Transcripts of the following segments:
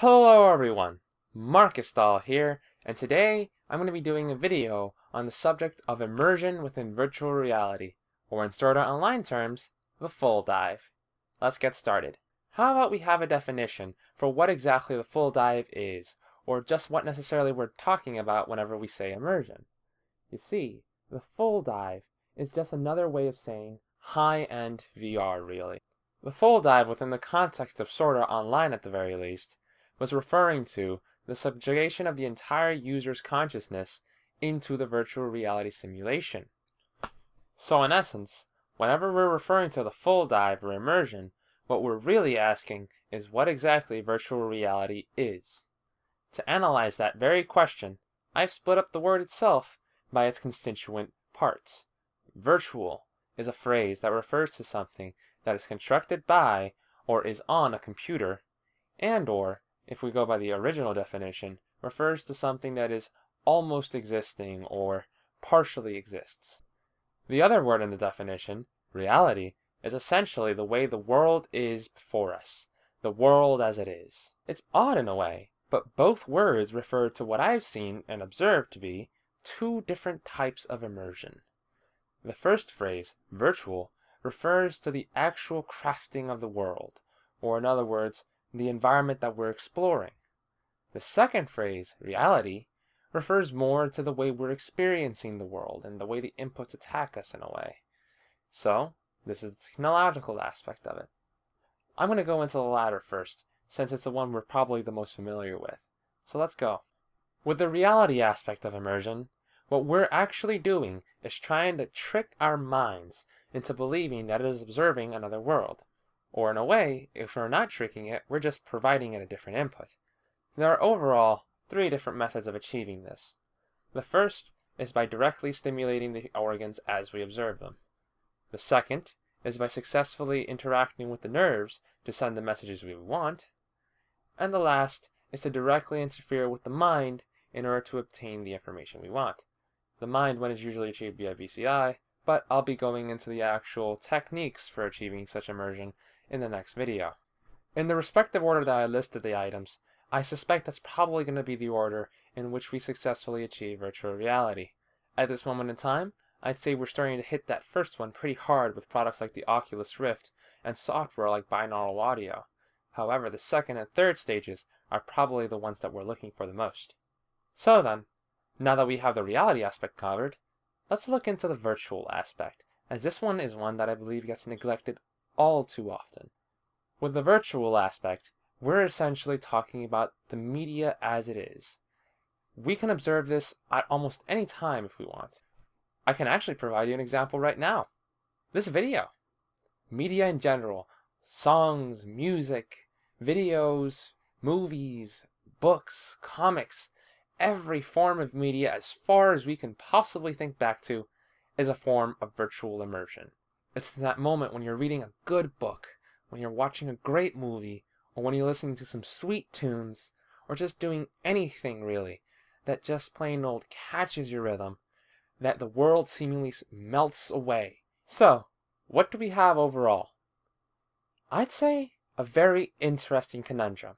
Hello everyone, Markystal here, and today I'm going to be doing a video on the subject of immersion within virtual reality, or in Sword Art Online terms, the Full Dive. Let's get started. How about we have a definition for what exactly the Full Dive is, or just what necessarily we're talking about whenever we say immersion. You see, the Full Dive is just another way of saying high-end VR, really. The Full Dive, within the context of Sword Art Online at the very least, was referring to the subjugation of the entire user's consciousness into the virtual reality simulation. So in essence, whenever we're referring to the Full Dive or immersion, what we're really asking is what exactly virtual reality is. To analyze that very question, I've split up the word itself by its constituent parts. Virtual is a phrase that refers to something that is constructed by or is on a computer, and or, if we go by the original definition, refers to something that is almost existing or partially exists. The other word in the definition, reality, is essentially the way the world is before us, the world as it is. It's odd in a way, but both words refer to what I've seen and observed to be two different types of immersion. The first phrase, virtual, refers to the actual crafting of the world, or in other words, the environment that we're exploring. The second phrase, reality, refers more to the way we're experiencing the world and the way the inputs attack us in a way. So, this is the technological aspect of it. I'm going to go into the latter first, since it's the one we're probably the most familiar with. So let's go. With the reality aspect of immersion, what we're actually doing is trying to trick our minds into believing that it is observing another world. Or in a way, if we're not tricking it, we're just providing it a different input. There are overall three different methods of achieving this. The first is by directly stimulating the organs as we observe them. The second is by successfully interacting with the nerves to send the messages we want. And the last is to directly interfere with the mind in order to obtain the information we want. The mind one is usually achieved via BCI, but I'll be going into the actual techniques for achieving such immersion in the next video. In the respective order that I listed the items, I suspect that's probably going to be the order in which we successfully achieve virtual reality. At this moment in time, I'd say we're starting to hit that first one pretty hard with products like the Oculus Rift and software like binaural audio. However, the second and third stages are probably the ones that we're looking for the most. So then, now that we have the reality aspect covered, let's look into the virtual aspect, as this one is one that I believe gets neglected all too often. With the virtual aspect, we're essentially talking about the media as it is. We can observe this at almost any time if we want. I can actually provide you an example right now. This video. Media in general, songs, music, videos, movies, books, comics, every form of media as far as we can possibly think back to is a form of virtual immersion. It's that moment when you're reading a good book, when you're watching a great movie, or when you're listening to some sweet tunes, or just doing anything really, that just plain old catches your rhythm, that the world seemingly melts away. So, what do we have overall? I'd say a very interesting conundrum.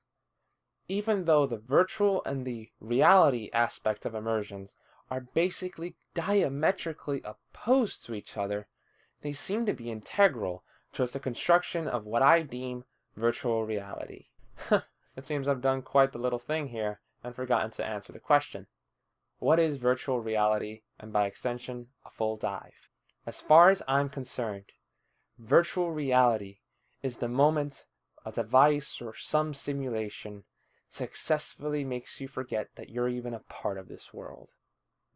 Even though the virtual and the reality aspect of immersions are basically diametrically opposed to each other, they seem to be integral towards the construction of what I deem virtual reality. It seems I've done quite the little thing here and forgotten to answer the question. What is virtual reality, and by extension, a full dive? As far as I'm concerned, virtual reality is the moment a device or some simulation successfully makes you forget that you're even a part of this world.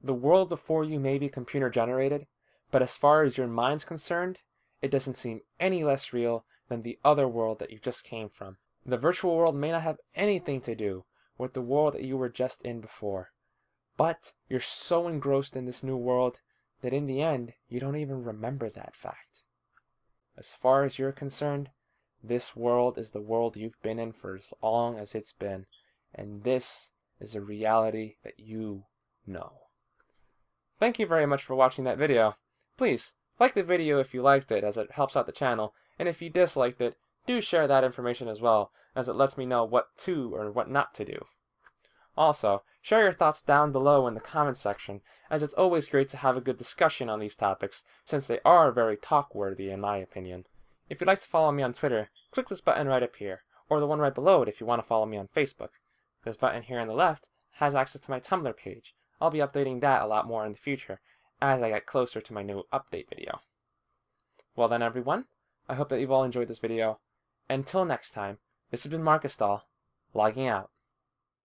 The world before you may be computer-generated, but as far as your mind's concerned, it doesn't seem any less real than the other world that you just came from. The virtual world may not have anything to do with the world that you were just in before, but you're so engrossed in this new world that in the end, you don't even remember that fact. As far as you're concerned, this world is the world you've been in for as long as it's been, and this is a reality that you know. Thank you very much for watching that video. Please, like the video if you liked it, as it helps out the channel, and if you disliked it, do share that information as well, as it lets me know what to or what not to do. Also, share your thoughts down below in the comments section, as it's always great to have a good discussion on these topics, since they are very talk-worthy in my opinion. If you'd like to follow me on Twitter, click this button right up here, or the one right below it if you want to follow me on Facebook. This button here on the left has access to my Tumblr page. I'll be updating that a lot more in the future, as I get closer to my new update video. Well then everyone, I hope that you've all enjoyed this video. Until next time, this has been Markystal, logging out.